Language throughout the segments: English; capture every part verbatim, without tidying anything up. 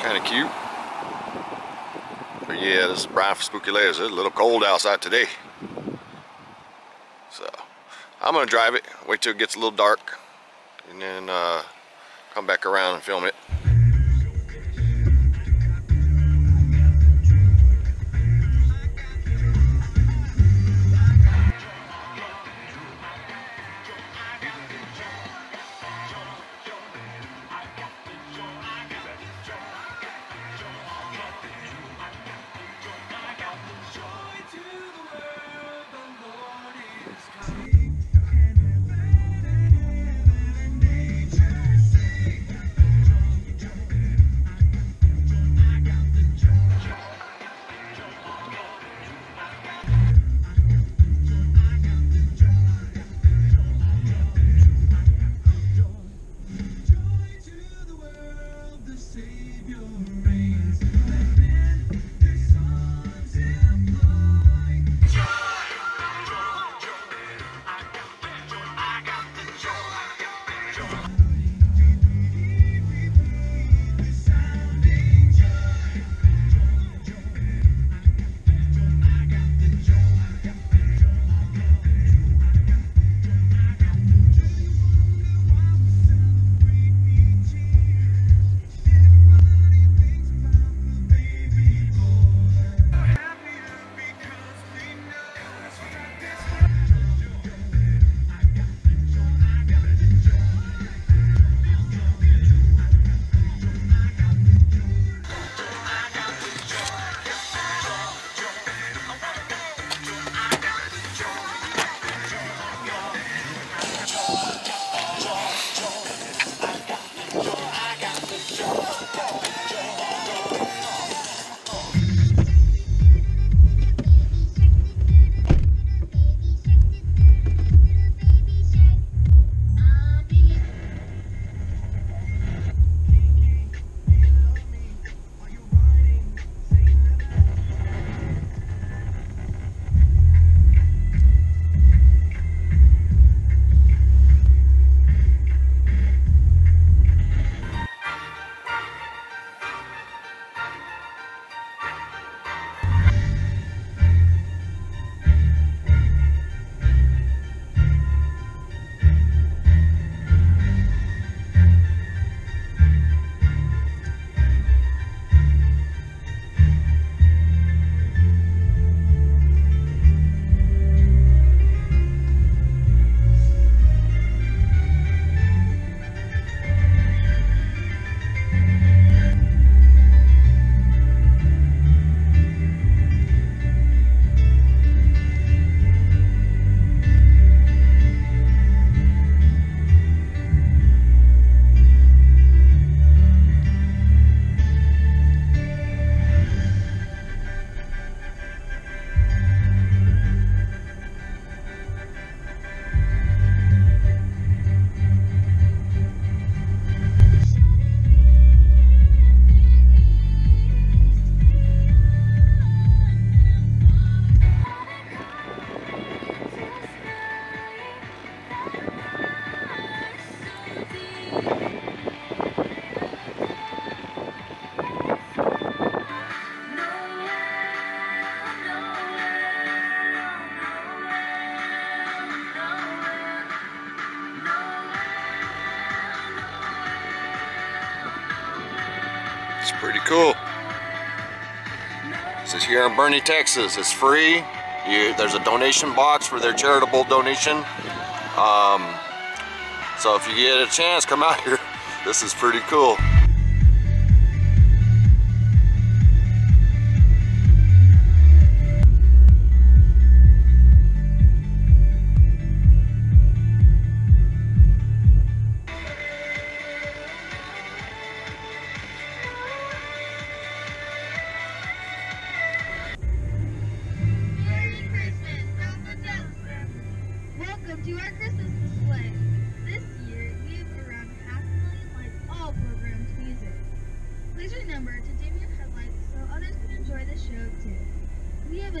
Kind of cute. But yeah, this is Brian for SpookYouLaterz. It's a little cold outside today. So I'm gonna drive it, wait till it gets a little dark, and then uh, come back around and film it. It's pretty cool. This is here in Boerne, Texas. It's free. You, there's a donation box for their charitable donation. Um, so if you get a chance, come out here. This is pretty cool.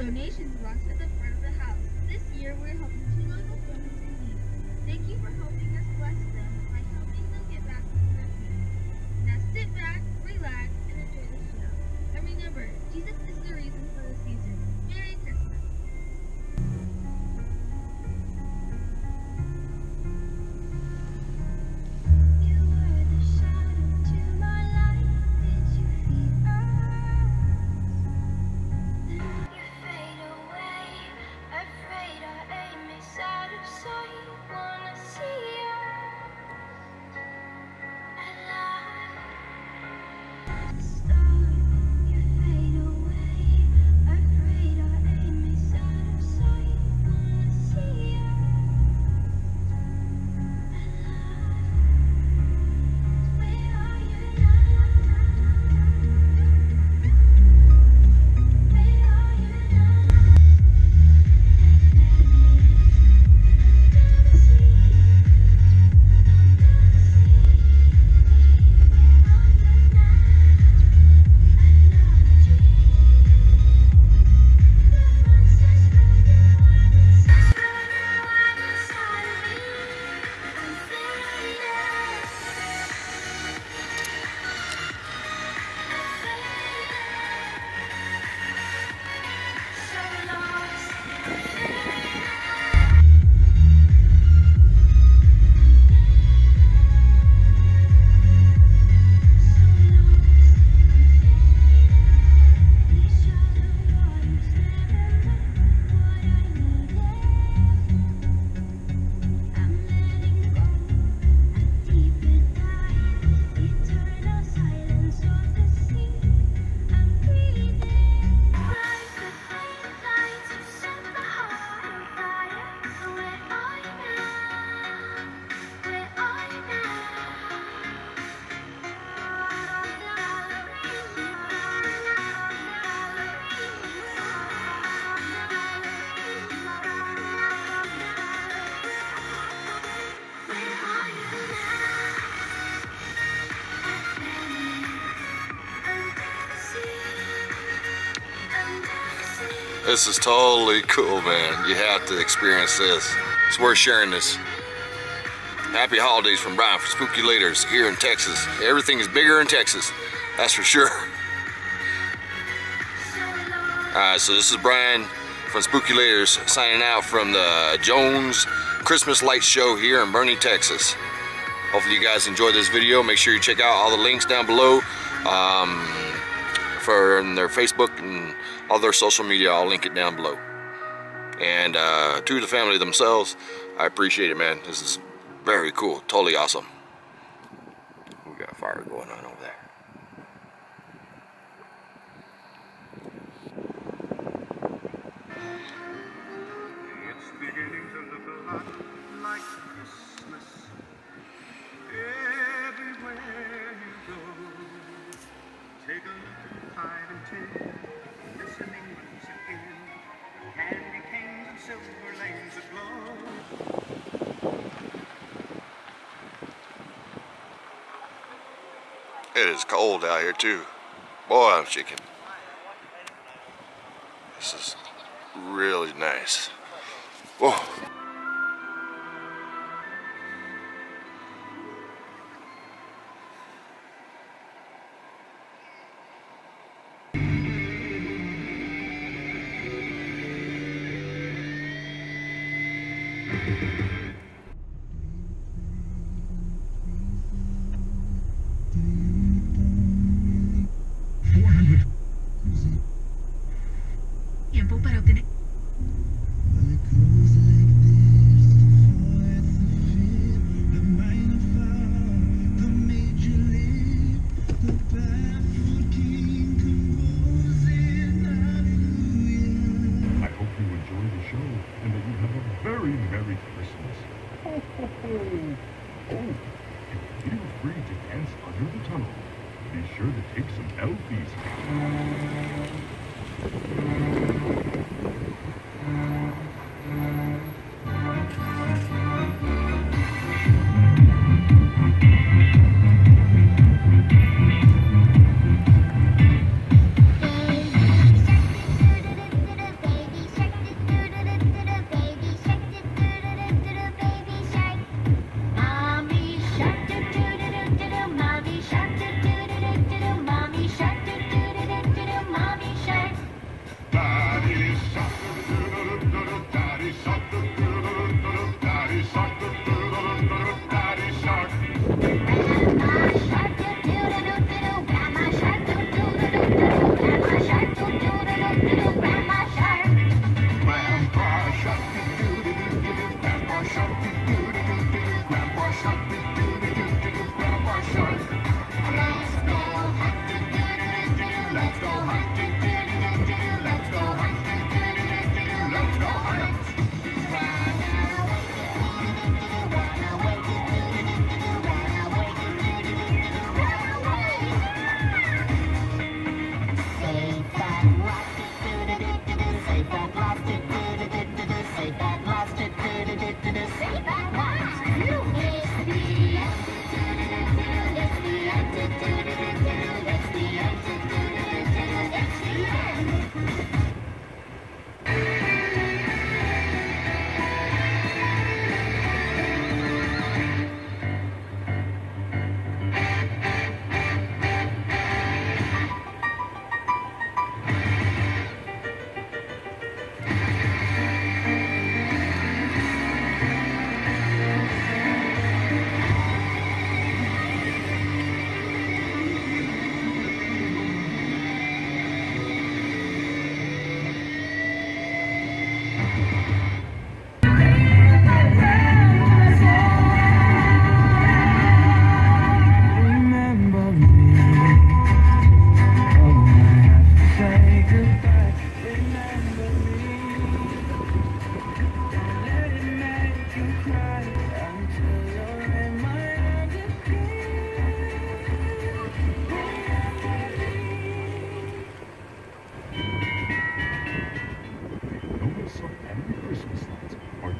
Donations box at the front of the house. This year we're helping two local families in need. Thank you for helping us bless them by helping them get back to their feet. Now sit back, relax, and This is totally cool, man. You have to experience this. It's worth sharing this. Happy holidays from Brian for SpookYouLaterz here in Texas. Everything is bigger in Texas, that's for sure. All right, so this is Brian from SpookYouLaterz signing out from the Jones Christmas Light Show here in Boerne, Texas. Hopefully you guys enjoyed this video. Make sure you check out all the links down below um, for their Facebook and all their social media. I'll link it down below. And uh, to the family themselves, I appreciate it, man. This is very cool, totally awesome. We got a fire going on over there. It's beginning to look a lot like Christmas everywhere you go. Take a look at the five and ten, listening once again. Candy canes and silver lanes aglow. It is cold out here too. Boy, I'm shaking. This is really nice. Whoa.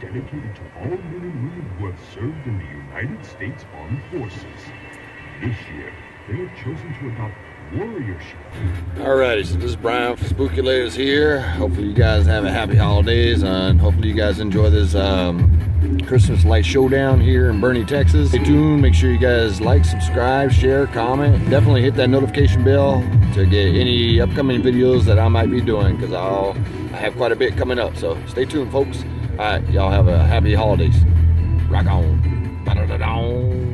Dedicated to all men and women who have served in the United States Armed Forces. This year, they have chosen to adopt warriorship. Alrighty, so this is Brian from SpookYouLaterz here. Hopefully you guys have a happy holidays, uh, and hopefully you guys enjoy this um, Christmas light showdown here in Boerne, Texas. Stay tuned, make sure you guys like, subscribe, share, comment. Definitely hit that notification bell to get any upcoming videos that I might be doing, because I'll I have quite a bit coming up, so stay tuned, folks. Alright, y'all have a happy holidays. Rock on. Ba-da-da-da.